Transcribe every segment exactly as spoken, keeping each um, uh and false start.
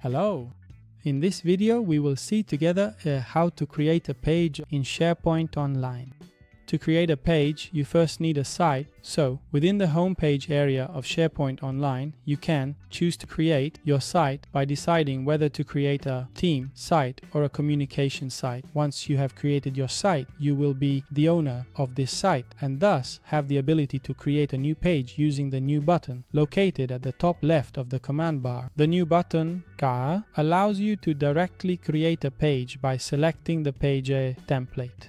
Hello! In this video we will see together uh, how to create a page in SharePoint Online. To create a page you first need a site, so within the homepage area of SharePoint Online you can choose to create your site by deciding whether to create a theme site or a communication site. Once you have created your site you will be the owner of this site and thus have the ability to create a new page using the new button located at the top left of the command bar. The new button K A allows you to directly create a page by selecting the page uh, template.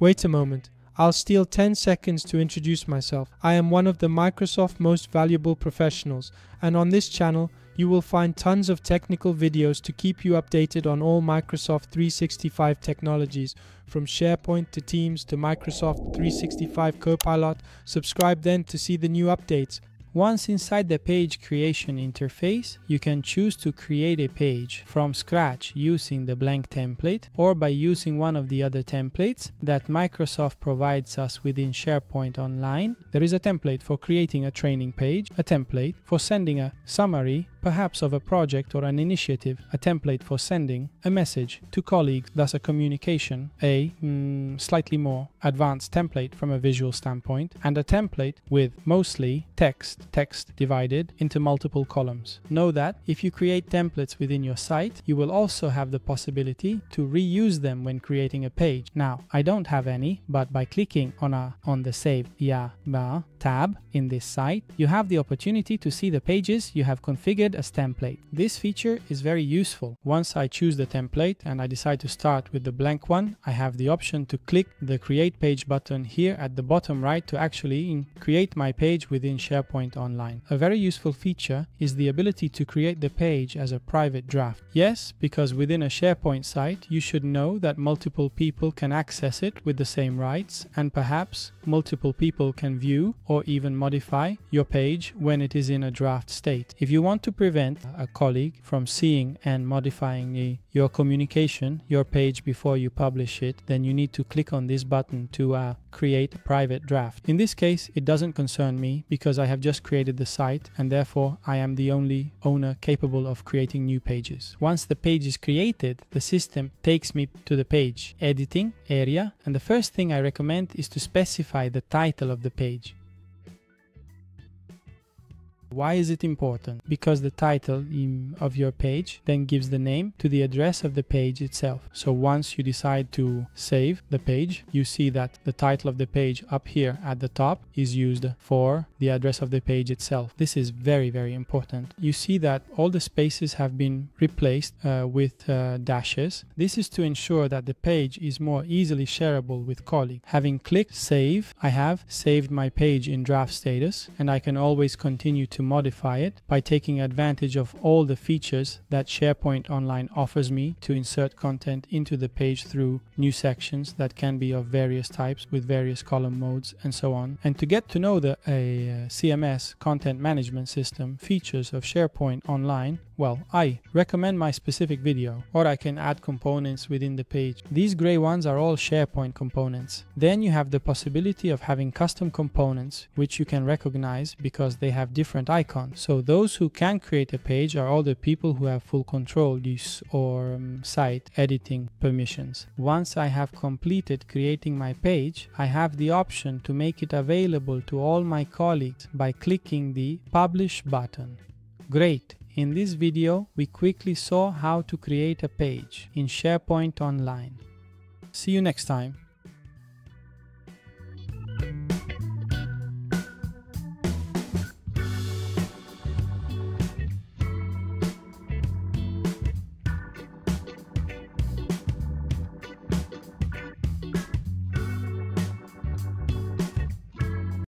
Wait a moment, I'll steal ten seconds to introduce myself. I am one of the Microsoft most valuable professionals, and on this channel you will find tons of technical videos to keep you updated on all Microsoft three sixty-five technologies, from SharePoint to Teams to Microsoft three sixty-five Copilot. Subscribe then to see the new updates. Once inside the page creation interface, you can choose to create a page from scratch using the blank template or by using one of the other templates that Microsoft provides us within SharePoint Online. There is a template for creating a training page, a template for sending a summary, perhaps of a project or an initiative, a template for sending a message to colleagues, thus a communication, a mm, slightly more advanced template from a visual standpoint, and a template with mostly text. Text divided into multiple columns. Know that if you create templates within your site, you will also have the possibility to reuse them when creating a page. Now, I don't have any, but by clicking on a on the Save Ya Bar tab in this site, you have the opportunity to see the pages you have configured as template. This feature is very useful. Once I choose the template and I decide to start with the blank one, I have the option to click the Create Page button here at the bottom right to actually create my page within SharePoint Online. A very useful feature is the ability to create the page as a private draft. Yes, because within a SharePoint site, you should know that multiple people can access it with the same rights, and perhaps multiple people can view or even modify your page when it is in a draft state. If you want to prevent a colleague from seeing and modifying your communication, your page before you publish it, then you need to click on this button to uh, create a private draft. In this case, it doesn't concern me because I have just created the site and therefore I am the only owner capable of creating new pages. Once the page is created, the system takes me to the page editing area, and the first thing I recommend is to specify the title of the page. Why is it important? Because the title of your page then gives the name to the address of the page itself. So once you decide to save the page, you see that the title of the page up here at the top is used for the address of the page itself. This is very, very important. You see that all the spaces have been replaced uh, with uh, dashes. This is to ensure that the page is more easily shareable with colleagues. Having clicked save, I have saved my page in draft status, and I can always continue to to modify it by taking advantage of all the features that SharePoint Online offers me to insert content into the page through new sections that can be of various types with various column modes and so on. And to get to know the uh, C M S content management system features of SharePoint Online, well, I recommend my specific video, or I can add components within the page. These gray ones are all SharePoint components. Then you have the possibility of having custom components which you can recognize because they have different icons. So those who can create a page are all the people who have full control use or um, site editing permissions. Once I have completed creating my page, I have the option to make it available to all my colleagues by clicking the Publish button. Great! In this video, we quickly saw how to create a page in SharePoint Online. See you next time.